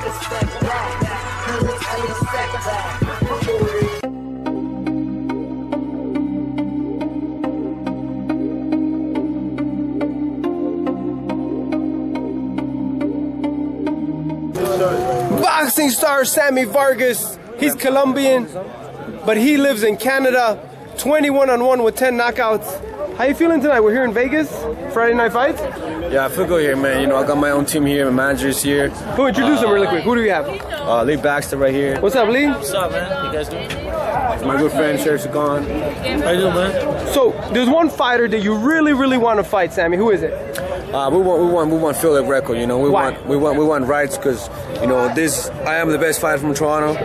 take a step back. Cause it's any setback. Boxing star Sammy Vargas, he's Colombian, but he lives in Canada. 21-1 with 10 knockouts. How you feeling tonight? We're here in Vegas, Friday Night Fights. Yeah, I feel good here, man. You know, I got my own team here, my manager's here. Who introduce him really quick? Who do we have? Lee Baxter right here. What's up, Lee? What's up, man? You guys doing? My good friend Sherry. How you doing, man? So there's one fighter that you really want to fight, Sammy. Who is it? We want Phil Le Greco. You know, we want rights because, you know, I am the best fighter from Toronto.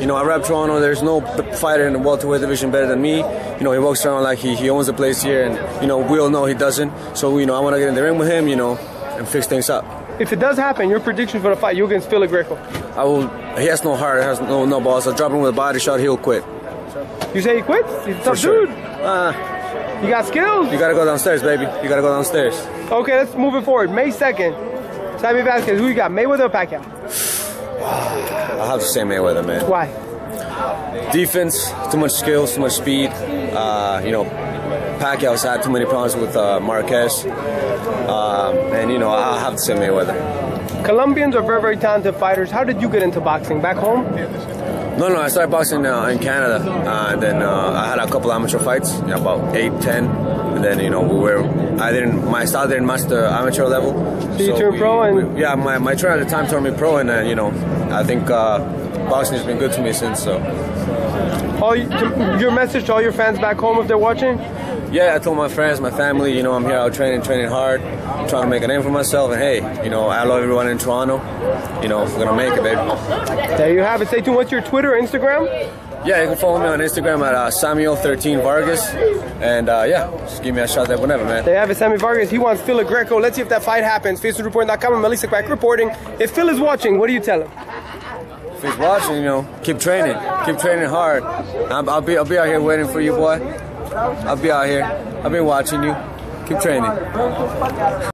You know, I rep Toronto. There's no fighter in the welterweight division better than me. You know, he walks around like he owns the place here, and you know we all know he doesn't. So you know, I want to get in the ring with him, you know, and fix things up. If it does happen, your prediction for the fight, you against Phil Le Greco? I will. He has no heart. He has no balls. I drop him with a body shot. He'll quit. You say he quits? He's a tough dude. You got skills. You gotta go downstairs, baby. You gotta go downstairs. Okay, let's move it forward. May 2nd, Tommy Vasquez. Who you got, Mayweather or Pacquiao? I'll have to say Mayweather, man. Why? Defense, too much skills, too much speed. You know, Pacquiao's had too many problems with Marquez. And, you know, I'll have to say Mayweather. Colombians are very, very talented fighters. How did you get into boxing? Back home? No, I started boxing in Canada. And then I had a couple amateur fights, you know, about 8, 10. And then, you know, my style didn't match the amateur level. So you turned pro? Yeah, my trainer at the time turned me pro. And, you know, I think boxing has been good to me since, so. Your message to all your fans back home if they're watching? Yeah, I told my friends, my family, you know, I'm here out training hard, trying to make a name for myself, and hey, you know, I love everyone in Toronto. You know, we're gonna make it, baby. There you have it. Stay tuned. What's your Twitter or Instagram? Yeah, you can follow me on Instagram at Samuel13Vargas, and yeah, just give me a shot there whenever, man. There you have it, Sammy Vargas. He wants Phil Le Greco. Let's see if that fight happens. Facebook reporting.com and Melissa Quack reporting. If Phil is watching, what do you tell him? If he's watching, you know, keep training hard. I'll be out here waiting for you, boy. I'll be out here. I've been watching you. Keep training.